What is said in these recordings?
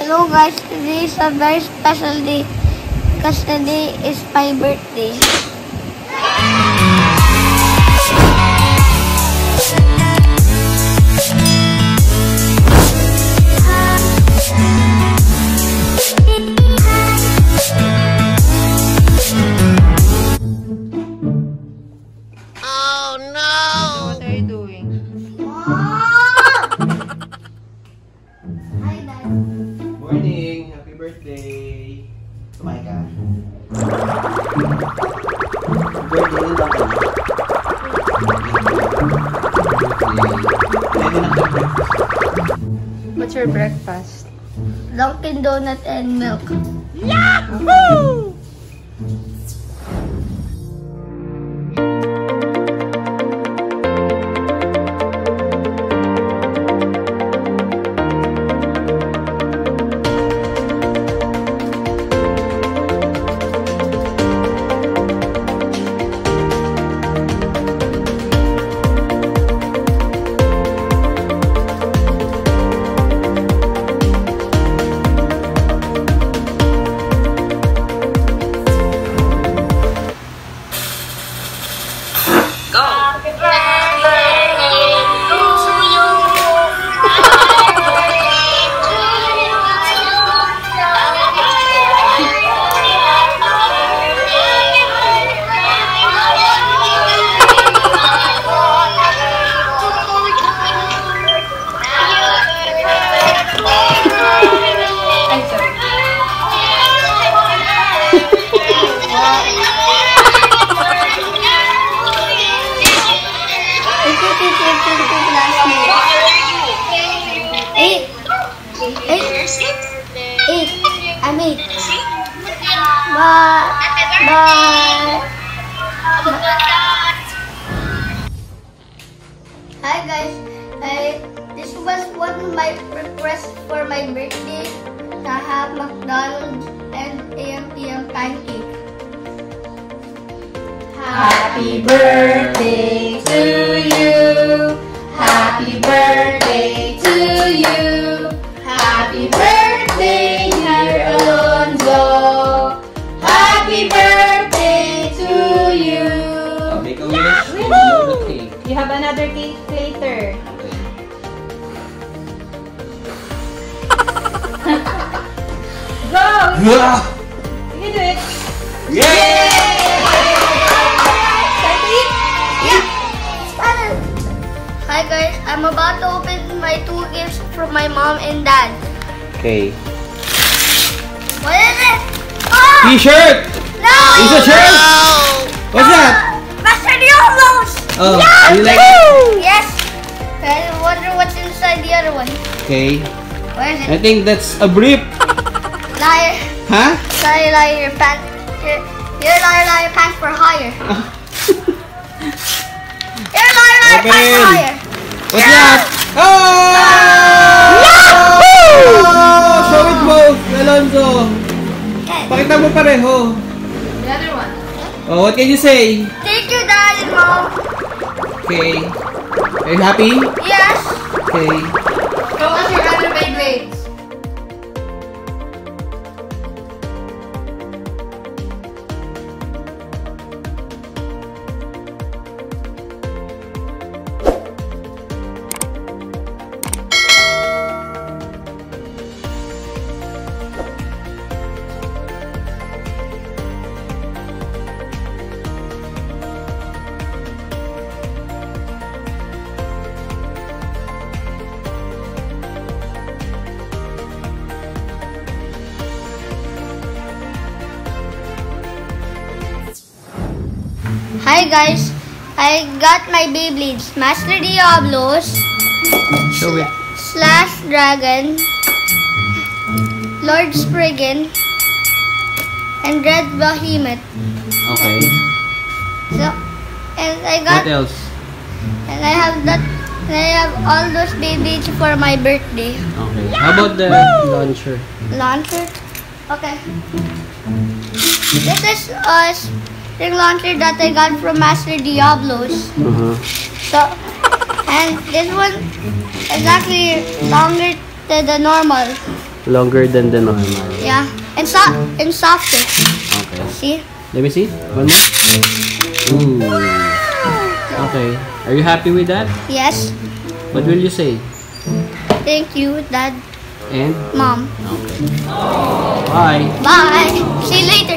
Hello guys, today is a very special day because today is my birthday. What's your breakfast? Dunkin' donut and milk. Yahoo! Hi guys, this was one of my requests for my birthday to have McDonald's and AM/PM pancake. Happy birthday to you. Happy birthday to you. Happy birthday, dear Alonzo. Happy birthday to you. I'll make a wish. You have another cake later. Go! Yeah. You can do it! Yay! Yeah. Hi guys, I'm about to open my two gifts from my mom and dad. Okay. What is it? Oh! T-shirt! No! It's a shirt! No. What's that? Master Diablos! Oh, yeah. You like it? Yes! I wonder what's inside the other one. Okay. Where is it? I think that's a brief. Liar. Huh? Liar, liar, your pants. Your liar, liar, pants for hire. Your liar, liar, pants for hire. What's that? Oh! Yahoo! Oh, show it both, Alonzo. Okay. Pakita mo pareho. The other one. Oh, what can you say? Thank you, Dad and Mom. Okay. Are you happy? Yes. Okay. So what's your other Beyblades? Hi guys, I got my Beyblades, Master Diablos, Slash Dragon Lord Spriggan, and Red Behemoth. Okay. What else? And I have all those Beyblades for my birthday. Okay. How about the launcher? Launcher? Okay. This is us. The launcher that I got from Master Diablos. And this one is actually longer than the normal. Longer than the normal. Yeah, and softer. Okay. See? Let me see. One more. Ooh. Wow. Okay. Are you happy with that? Yes. What will you say? Thank you, Dad. And? Mom. Okay. Bye. Bye. See you later.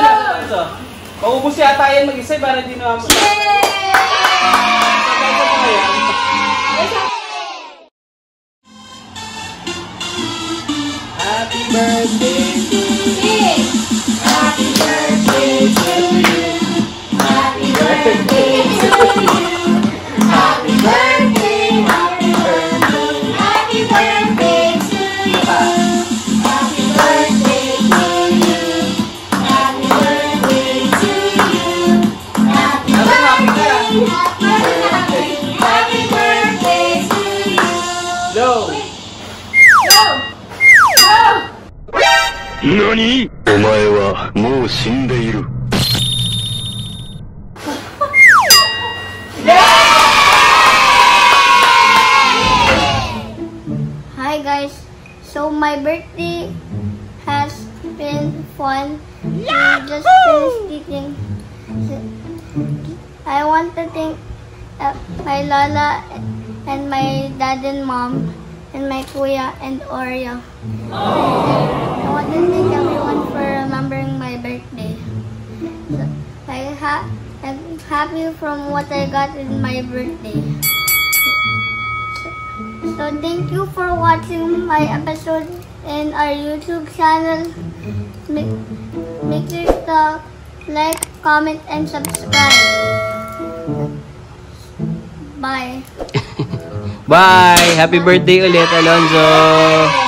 you. Maubos yata yan mag-isa para di naman. Happy birthday to you. Happy birthday to you. Happy birthday to you. Happy birthday, happy birthday, happy birthday to you. Happy birthday to you. Happy birthday. Happy birthday to you. No. No. No. Nani? Omae wa mou shindeiru. Hi guys. So my birthday has been fun. We just finished the I want to thank my Lola and my dad and mom and my kuya and Oreo. Aww. I want to thank everyone for remembering my birthday. I'm happy from what I got in my birthday. So thank you for watching my episode in our YouTube channel. Make sure to like, comment, and subscribe. Bye. Bye. Happy birthday ulit, Alonzo.